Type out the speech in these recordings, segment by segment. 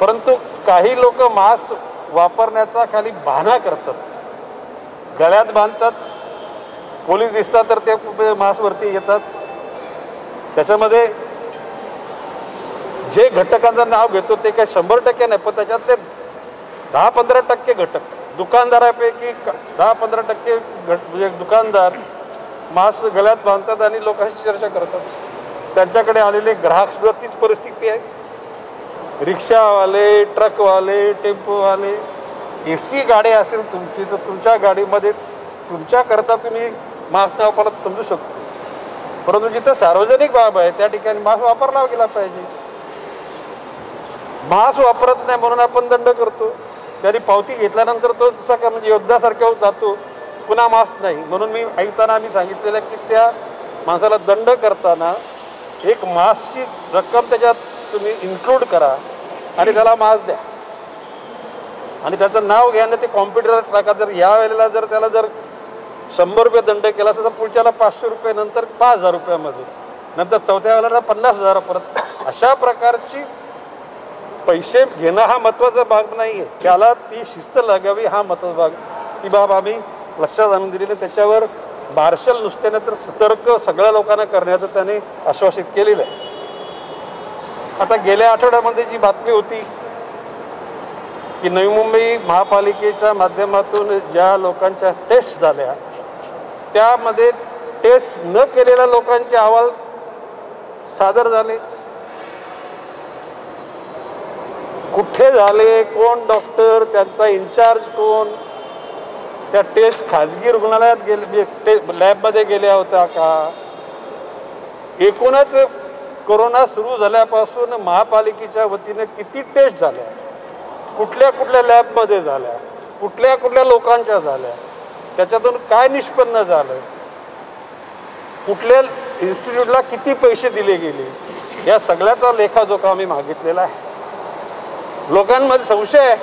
परंतु काही लोक मास्क वापरण्याचा खाली बहाणा करतात, गळ्यात बांधतात, पोलीस दिसतात तर ते मास्क वरती येतात। त्याच्यामध्ये जे घटकांचं नाव घेतो ते काय 100% नाही, पण त्याच्यातले 10-15% घटक दुकानदारापैकी 10-15% म्हणजे दुकानदार मास्क गळ्यात बांधतात आणि लोकांशी चर्चा करतात। त्यांच्याकडे आलेले ग्राहक सुद्धा तीच परिस्थिती आहे, रिक्षावाले, ट्रकवाले, टेम्पोवाले, एसी गाडी असेल तुमची तर तुमच्या गाडीमध्ये तुमच्याकरता तुम्ही मास्क न वापरत समजू शकतो, परंतु जिथं सार्वजनिक बाब आहे त्या ठिकाणी मास्क वापरला गेला पाहिजे। मास्क वापरत नाही म्हणून आपण दंड करतो, त्याची पावती घेतल्यानंतर तो जसा का म्हणजे योद्धासारखा जातो, पुन्हा मास्क नाही। म्हणून मी ऐकताना आम्ही सांगितलेलं की त्या माणसाला दंड करताना एक मास्कची रक्कम त्याच्यात तुम्ही इन्क्लूड करा आणि त्याला मास्क द्या आणि त्याचं नाव घ्या आणि ते कॉम्प्युटरवर टाका। जर या वेळेला जर त्याला जर 100 रुपये दंड केला तर पुढच्याला 500 रुपये, नंतर 5000 रुपयामध्ये, नंतर चौथ्या वेळेला 50,000 परत। अशा प्रकारची पैसे घेणं हा महत्त्वाचा भाग नाही आहे, त्याला ती शिस्त लागावी हा महत्त्वाचा भाग, ती बाब आम्ही लक्षात आणून दिलेली। त्याच्यावर मार्शल नुसत्याने तर सतर्क सगळ्या लोकांना करण्याचं त्याने आश्वासित केलेलं आहे। आता गेल्या आठवड्यामध्ये जी बातमी होती की नवी मुंबई महापालिकेच्या माध्यमातून ज्या लोकांच्या टेस्ट झाल्या त्यामध्ये टेस्ट न केलेल्या लोकांचे अहवाल सादर झाले, कुठे झाले, कोण डॉक्टर, त्यांचा इंचार्ज कोण, त्या टेस्ट खाजगी रुग्णालयात गेले, लॅबमध्ये गेल्या होत्या का। एकूणच कोरोना सुरू झाल्यापासून महापालिकेच्या वतीने किती टेस्ट झाल्या, कुठल्या कुठल्या लॅबमध्ये झाल्या, कुठल्या कुठल्या लोकांच्या झाल्या, त्याच्यातून काय निष्पन्न झालं, कुठल्या इन्स्टिट्यूटला किती पैसे दिले गेले, या सगळ्याचा लेखाजोखा आम्ही मागितलेला आहे। लोकांमध्ये संशय आहे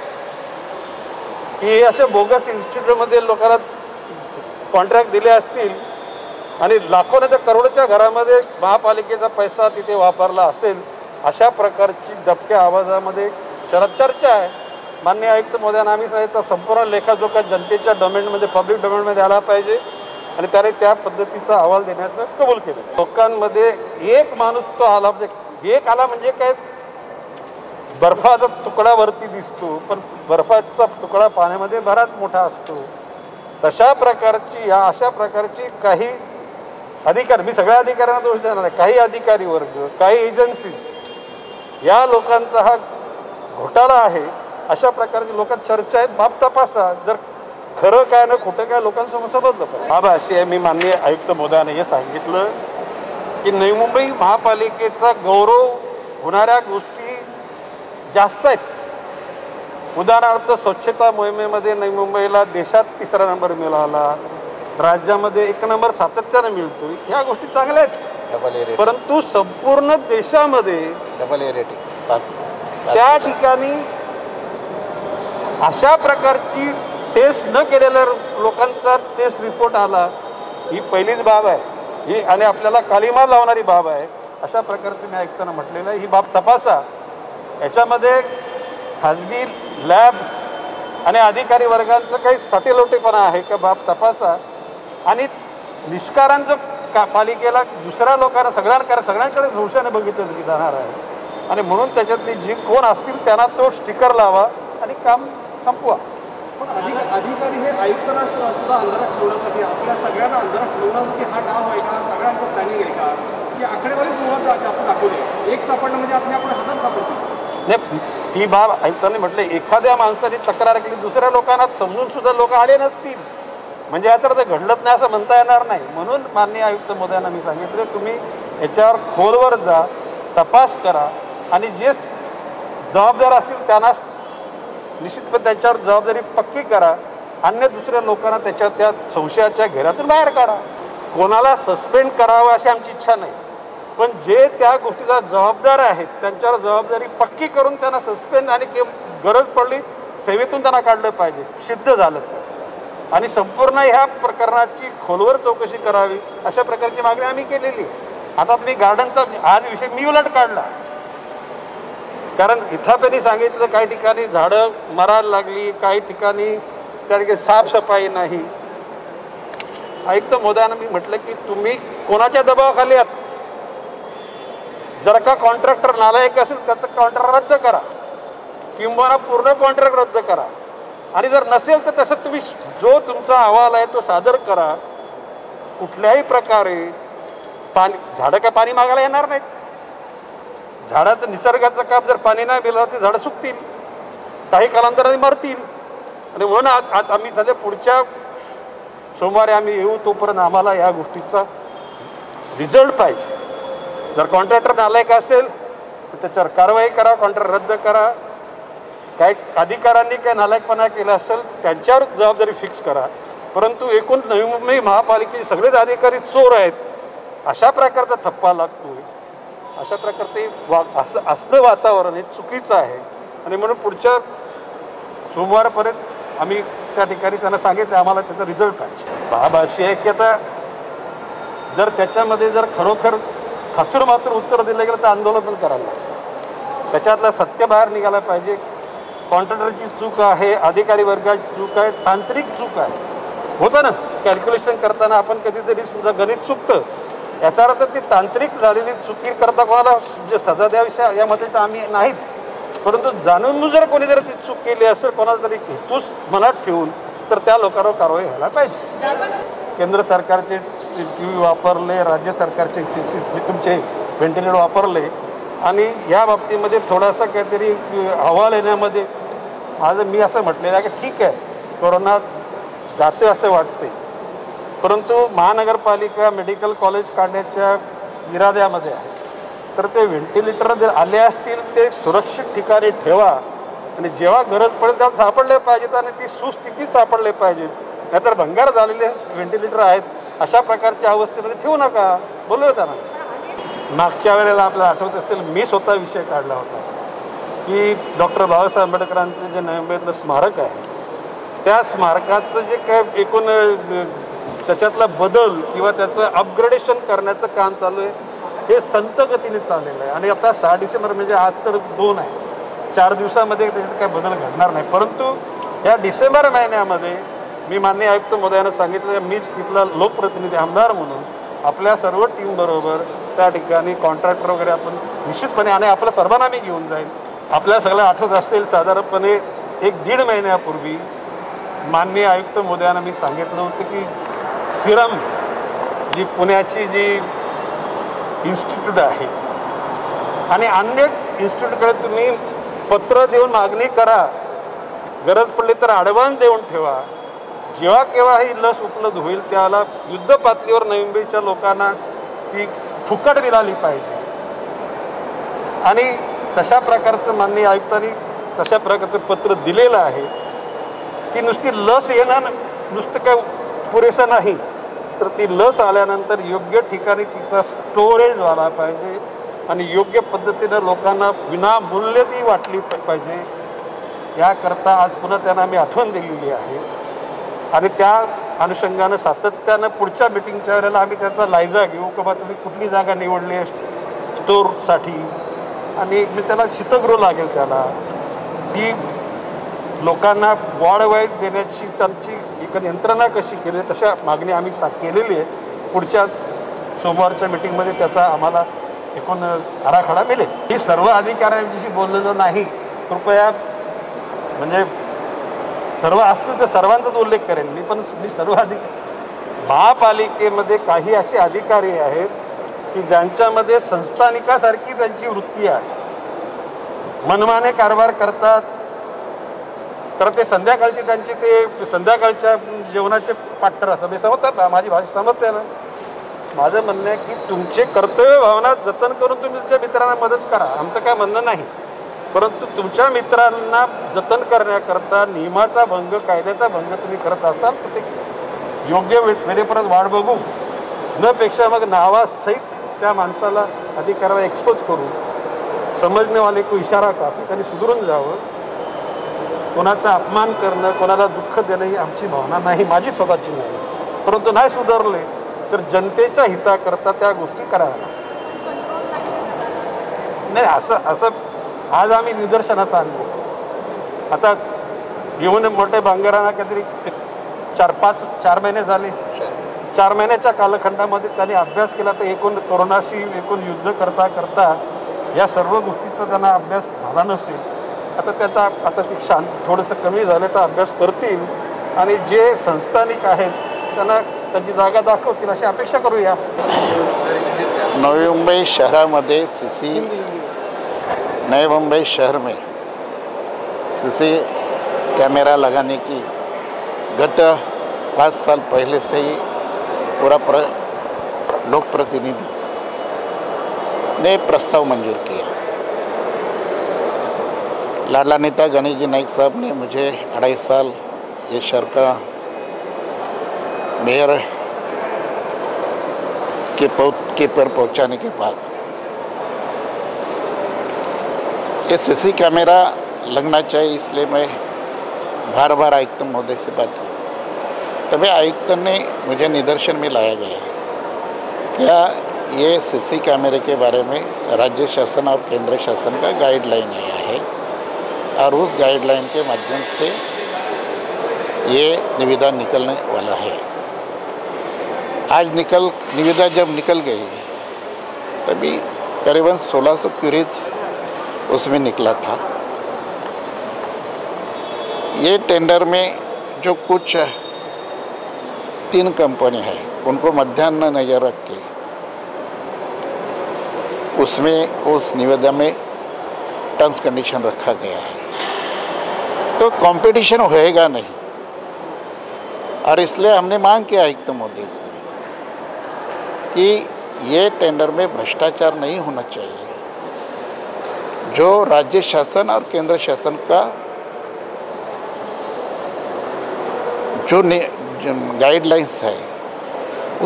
की अशा बोगस इन्स्टिट्यूटमध्ये लोकांना कॉन्ट्रॅक्ट दिले असतील आणि लाखो नाही तर करोडच्या घरामध्ये महापालिकेचा पैसा तिथे वापरला असेल, अशा प्रकारची दबक्या आवाजामध्ये शरद चर्चा आहे। माननीय आयुक्त महोदयांना आम्ही सांगितलं संपूर्ण लेखाजोखा जनतेच्या डोमेनमध्ये, पब्लिक डोमेनमध्ये आला पाहिजे आणि त्याने त्या पद्धतीचा अहवाल देण्याचं कबूल केलं। लोकांमध्ये एक माणूस तो आला, म्हणजे एक आला म्हणजे काय, बर्फाचा तुकडा वरती दिसतो पण बर्फाचा तुकडा पाण्यामध्ये बराच मोठा असतो, तशा प्रकारची या अशा प्रकारची काही अधिकारी, मी सगळ्या अधिकाऱ्यांना दोष देणार नाही, काही अधिकारी वर्ग, काही एजन्सीज, या लोकांचा हा घोटाळा आहे अशा प्रकारची लोकात चर्चा आहेत। बाब तपासा, जर खरं काय ना खोटं काय लोकांसमोर समजलं पाहिजे। बाब अशी आहे, मी माननीय आयुक्त महोदयाने हे सांगितलं की नवी मुंबई महापालिकेचा गौरव होणाऱ्या गोष्टी जास्त आहेत। उदाहरणार्थ स्वच्छता मोहिमेमध्ये नवी मुंबईला देशात 3रा नंबर मिळाला, राज्यामध्ये 1 नंबर सातत्याने मिळतो, ह्या गोष्टी चांगल्या आहेत, परंतु संपूर्ण देशामध्ये AA रेटिंग त्या ठिकाणी अशा प्रकारची टेस्ट न केलेल्या लोकांचा टेस्ट रिपोर्ट आला, ही पहिलीच बाब आहे ही, आणि आपल्याला कालिमा लावणारी बाब आहे। अशा प्रकारचं मी ऐकताना म्हटलेलं आहे, ही बाब तपासा। याच्यामध्ये खाजगी लॅब आणि अधिकारी वर्गांचं काही सटेलोटेपणा आहे का, बाब तपासा। आणि निष्कारांचं का पालिकेला दुसऱ्या लोकांना सगळ्यांकडे जोशाने बघितलं की जाणार आहे आणि म्हणून त्याच्यातली जी कोण असतील त्यांना तो स्टिकर लावा आणि काम संपवा। पण अधिकारी हे आयुक्तांना सुद्धा अंधारात ठेवण्यासाठी, आपल्या सगळ्यांना अंधारात ठेवण्यासाठी हा डाव आहे का, सगळ्यांचं प्लॅनिंग आहे का, की आकडेवारी मुळात जास्त दाखवली, एक सापडणं म्हणजे आपण 1000 सापडतो नाही, ती बाब ऐकताना म्हटले। एखाद्या माणसाने तक्रार केली, दुसऱ्या लोकांना समजून सुद्धा लोक आले नसतील म्हणजे याचा अर्थ घडलंच नाही असं म्हणता येणार नाही। म्हणून माननीय आयुक्त महोदयांना मी सांगितलं तुम्ही याच्यावर खोलवर जा, तपास करा आणि जे जबाबदार असतील त्यांना निश्चितपणे त्यांच्यावर जबाबदारी पक्की करा, अन्य दुसऱ्या लोकांना त्याच्या त्या संशयाच्या घेरातून बाहेर काढा। कोणाला सस्पेंड करावं अशी आमची इच्छा नाही, पण जे त्या गोष्टीचा जबाबदार आहेत त्यांच्यावर जबाबदारी पक्की करून त्यांना सस्पेंड आणि गरज पडली सेवेतून त्यांना काढलं पाहिजे, सिद्ध झालं आणि संपूर्ण ह्या प्रकरणाची खोलवर चौकशी करावी, अशा प्रकारची मागणी आम्ही केलेली आहे। आता तुम्ही गार्डनचा आज विषय मी उलट काढला, कारण इथापैकी सांगितलं काही ठिकाणी झाडं मरायला लागली, काही ठिकाणी कारण की साफसफाई नाही। आयुक्त महोदयांना मी म्हटलं की तुम्ही कोणाच्या दबावाखाली आहात? जर का कॉन्ट्रॅक्टर नालायक असेल त्याचं कॉन्ट्रॅक्ट रद्द करा किंवा पूर्ण कॉन्ट्रॅक्ट रद्द करा, आणि जर नसेल तर तसं तुम्ही जो तुमचा अहवाल आहे तो सादर करा। कुठल्याही प्रकारे पाणी झाडं का पाणी मागायला येणार नाहीत। झाडाचं निसर्गाचं काम जर पाणी नाही मिळालं तर झाडं सुकतील, काही कालांतराने मरतील। आणि म्हणून आज आम्ही सध्या पुढच्या सोमवारी आम्ही येऊ तोपर्यंत आम्हाला या गोष्टीचा रिझल्ट पाहिजे। जर कॉन्ट्रॅक्टर नालायक असेल तर त्याच्यावर कारवाई करा, कॉन्ट्रॅक्ट रद्द करा। काही अधिकाऱ्यांनी काही नालायकपणा केला असेल त्यांच्यावर जबाबदारी फिक्स करा, परंतु एकूण नवी मुंबई महापालिकेचे सगळेच अधिकारी चोर आहेत अशा प्रकारचा थप्पा लागतो। अशा प्रकारचे असं वातावरण हे चुकीचं आहे, आणि म्हणून पुढच्या सोमवारपर्यंत आम्ही त्या ठिकाणी त्यांना सांगितलं आम्हाला त्याचा रिझल्ट पाहिजे। बाब अशी आहे की आता जर त्याच्यामध्ये जर खरोखर थातुरमातुर उत्तर दिलं गेलं तर आंदोलन पण करायला लागतं। त्याच्यातला सत्य बाहेर निघाला पाहिजे। कॉन्ट्रॅक्टरची चूक आहे, अधिकारी वर्गाची चूक आहे, तांत्रिक चूक आहे। होतं ना कॅल्क्युलेशन करताना आपण कधीतरी समजा गणित चुकतं, याचा अर्थ ती तांत्रिक झालेली चुकी करता कोणाला जे सजा द्यावी यामध्ये आम्ही नाहीत, परंतु जाणून जर कोणी जर ती चूक केली असेल कोणाला तरी हेतूच मनात ठेवून तर त्या लोकांवर कारवाई व्हायला पाहिजे। केंद्र सरकारचे टी व्ही वापरले, राज्य सरकारचे सीसीटीव्ही तुमचे व्हेंटिलेटर वापरले, आणि या बाबतीमध्ये थोडासा काहीतरी अहवाल येण्यामध्ये माझं मी असं म्हटलेलं आहे की ठीक आहे कोरोना जाते असे वाटते, परंतु महानगरपालिका मेडिकल कॉलेज काढण्याच्या इराद्यामध्ये आहे, तर ते व्हेंटिलेटर जर आले असतील ते सुरक्षित ठिकाणी ठेवा, आणि जेव्हा गरज पडेल तेव्हा सापडले पाहिजेत आणि ती सुस्थितीत सापडले पाहिजेत। नाहीतर भंगार झालेले व्हेंटिलेटर आहेत अशा प्रकारच्या अवस्थेमध्ये ठेवू नका। बोललो त्यांना मागच्या वेळेला आपल्याला आठवत असेल मी स्वतः विषय काढला होता की डॉक्टर बाबासाहेब आंबेडकरांचं जे नवी मुंबईतलं स्मारक आहे त्या स्मारकाचं जे काय एकूण त्याच्यातला बदल किंवा त्याचं अपग्रेडेशन करण्याचं काम चालू आहे हे संत गतीने चाललेलं आहे, आणि आता 6 डिसेंबर म्हणजे आज तर 2 आहे, 4 दिवसामध्ये त्याच्यात काय बदल घडणार नाही। परंतु या डिसेंबर महिन्यामध्ये मी माननीय आयुक्त महोदयांना सांगितलं मी तिथला लोकप्रतिनिधी आमदार म्हणून आपल्या सर्व टीमबरोबर त्या ठिकाणी कॉन्ट्रॅक्टर वगैरे आपण निश्चितपणे, आणि आपल्या सर्वांना मी घेऊन जाईल। आपल्या सगळ्या आठवत असेल साधारणपणे 1.5 महिन्यापूर्वी माननीय आयुक्त महोदयांना मी सांगितलं होतं की सिरम जी पुण्याची जी इन्स्टिट्यूट आहे आणि अन्य इन्स्टिट्यूटकडे तुम्ही पत्र देऊन मागणी करा, गरज पडली तर ॲडव्हान्स देऊन ठेवा, जेव्हा केव्हा ही लस उपलब्ध होईल त्याला युद्ध पातळीवर नवी मुंबईच्या लोकांना ती फुकट मिळाली पाहिजे, आणि तशा प्रकारचं माननीय आयुक्तांनी तशा प्रकारचं पत्र दिलेलं आहे। ती नुसती लस येणं नुसतं काय पुरेसा नाही, तर ती लस आल्यानंतर योग्य ठिकाणी तिचा स्टोरेज व्हायला पाहिजे आणि योग्य पद्धतीनं लोकांना विनामूल्य ती वाटली पाहिजे। याकरता आज पुन्हा त्यांना मी आठवण दिलेली आहे, आणि त्या अनुषंगानं सातत्यानं पुढच्या मिटिंगच्या वेळेला आम्ही त्याचा लायजा घेऊ किंवा तुम्ही कुठली जागा निवडली आहे स्टोरसाठी, आणि मी त्याला शीतगृह लागेल त्याला ती लोकांना वॉर्ड वाईज देण्याची त्यांची एक यंत्रणा कशी केली तशा मागणी आम्ही केलेली आहे। पुढच्या सोमवारच्या मिटिंगमध्ये त्याचा आम्हाला एकूण आराखडा मिळेल। ही सर्व अधिकाऱ्यांशी बोललेलो नाही कृपया, म्हणजे सर्व असतील तर सर्वांचाच उल्लेख करेन मी, पण मी सर्व महापालिकेमध्ये काही असे अधिकारी आहेत की ज्यांच्यामध्ये संस्थानिकासारखी त्यांची वृत्ती आहे, मनमाने कारभार करतात, तर ते संध्याकाळची त्यांची ते संध्याकाळच्या जेवणाचे पार्टनर असतात हे समजतात ना, माझी भाषा समजते ना। माझं म्हणणं आहे की तुमचे कर्तव्य भावना जतन करून तुम्ही तुमच्या मित्रांना मदत करा, आमचं काय म्हणणं नाही, परंतु तुमच्या मित्रांना जतन करण्याकरता नियमाचा भंग कायद्याचा भंग तुम्ही करत असाल तर ते योग्य वेळेपर्यंत वाढ बघू न पेक्षा मग नावासहित त्या माणसाला अधिकाराला एक्सपोज करू, समजणेवाले को इशारा कापू, त्यांनी सुधरून जावं। कोणाचा अपमान करणं कोणाला दुःख देणं ही आमची भावना नाही, माझी स्वतःची नाही, परंतु नाही सुधारले तर जनतेच्या हिताकरता त्या गोष्टी कराव्या नाही। असं असं आज आम्ही निदर्शनास आणले। आता येऊन मोठे भांगारांना काहीतरी 4 महिने झाले, 4 महिन्याच्या कालखंडामध्ये त्यांनी अभ्यास केला तर एकूण कोरोनाशी एकूण युद्ध करता करता या सर्व गोष्टीचा त्यांना अभ्यास झाला नसेल। आता त्याचा आता ती शांत थोडंसं कमी झाले तर अभ्यास करतील आणि जे संस्थानिक आहेत त्यांना त्यांची जागा दाखवतील अशी अपेक्षा करूया। नवी मुंबई शहरामध्ये नए मुंबई शहर में सीसी कैमरा लगाने की गत 5 साल पहले से ही पूरा लोक प्रतिनिधि ने प्रस्ताव मंजूर किया। लाडला नेता गणेश जी नाईक साहब ने मुझे 2.5 साल ये शहर का मेयर के पर पहुंचाने के बाद ये सीसी कैमरा लगना चाहिए, इसलिए मैं बार बार आयुक्त महोदय से बात की। तभी आयुक्त ने मुझे निदर्शन में लाया गया क्या ये सीसी कैमरे के बारे में राज्य शासन और केंद्र शासन का गाइडलाइन आया है और उस गाइडलाइन के माध्यम से ये निविदा निकलने वाला है। आज निविदा जब निकल गई तभी करीबन 1600 क्यूरीज उसमें निकला था। ये टेंडर में जो कुछ 3 कंपनी है उनको मध्यान्ह नज़र रख के उसमें उस निविदा में टर्म्स कंडीशन रखा गया है, तो कंपटीशन होएगा नहीं। और इसलिए हमने मांग किया आयुक्त महोदय से कि ये टेंडर में भ्रष्टाचार नहीं होना चाहिए। जो राज्य शासन और केंद्र शासन का जो गाइडलाइंस है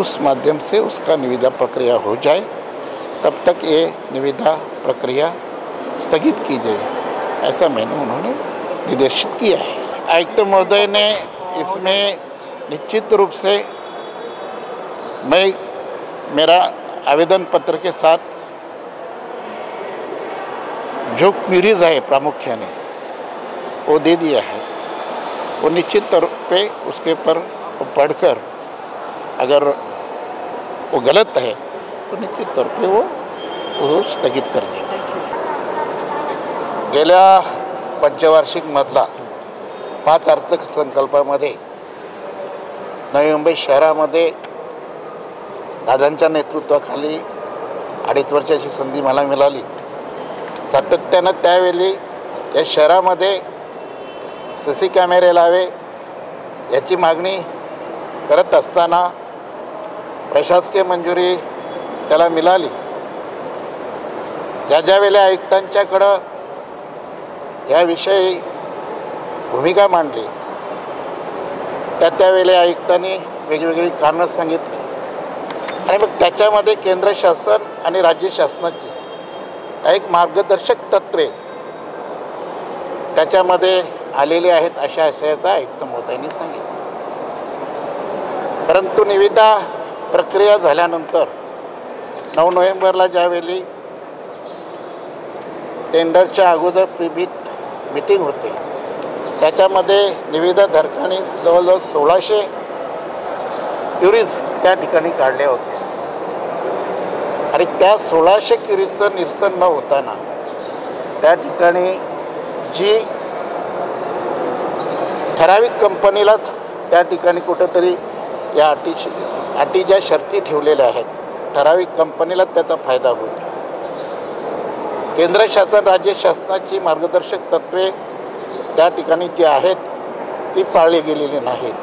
उस माध्यम से उसका निविदा प्रक्रिया हो जाए, तब तक ये निविदा प्रक्रिया स्थगित की जाए, ऐसा मैंने उन्होंने निर्देशित किया है। आयुक्त महोदय ने इसमें निश्चित रूप से मैं मेरा आवेदन पत्र के साथ जो क्वीरीज है प्रामुख्य ने वो दे दिया है। वो निश्चित तौर पे उसके पर पढ़कर अगर वो गलत है तो निश्चित तौर पे वो स्थगित कर देंगे। गेल्या पंचवार्षिकमधला 5 अर्थसंकल्पामध्ये नवी मुंबई शहरामध्ये दादांच्या नेतृत्वाखाली 2.5 वर्षाची संधी मला मिळाली। सातत्याने त्यावेळी या शहरामध्ये सीसी कॅमेरे लावे याची मागणी करत असताना प्रशासकीय मंजुरी त्याला मिळाली। ज्या ज्या वेळेला आयुक्तांच्याकडं याविषयी भूमिका मांडली त्यावेळेला आयुक्तांनी वेगवेगळी कारणं सांगितली आणि मग त्याच्यामध्ये केंद्र शासन आणि राज्य शासनाची एक मार्गदर्शक तत्वे त्याच्यामध्ये आलेले आहेत अशा आशयाचा आयुक्त महोदयांनी सांगितलं। परंतु निविदा प्रक्रिया झाल्यानंतर 9 नोव्हेंबरला ज्यावेळी टेंडरच्या अगोदर प्रीबिट मीटिंग होते त्याच्यामध्ये निविदा धारकांनी जवळजवळ 1600 क्युरीज त्या ठिकाणी काढल्या होत्या आणि त्या 1600 क्युरीजचं निरसन न होताना त्या ठिकाणी जी ठराविक कंपनीलाच त्या ठिकाणी कुठंतरी या अटी ज्या शर्ती ठेवलेल्या आहेत ठराविक कंपनीलाच त्याचा फायदा होईल। केंद्र शासन राज्य शासनाची मार्गदर्शक तत्त्वे त्या ठिकाणी जी आहेत ती पाळली गेलेली नाहीत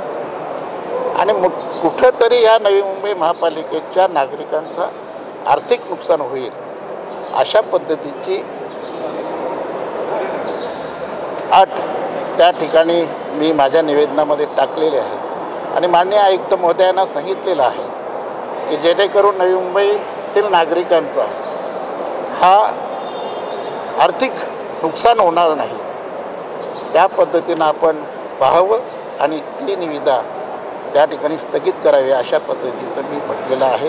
आणि कुठंतरी या नवी मुंबई महापालिकेच्या नागरिकांचा आर्थिक नुकसान होईल अशा पद्धतीची अट त्या ठिकाणी मी माझ्या निवेदनामध्ये टाकलेली आहे आणि माननीय आयुक्त महोदयांना सांगितलेलं आहे की जेणेकरून नवी मुंबईतील नागरिकांचा हा आर्थिक नुकसान होणार नाही त्या पद्धतीनं आपण पाहावं आणि ती निविदा त्या ठिकाणी स्थगित करावी अशा पद्धतीचं मी म्हटलेलं आहे।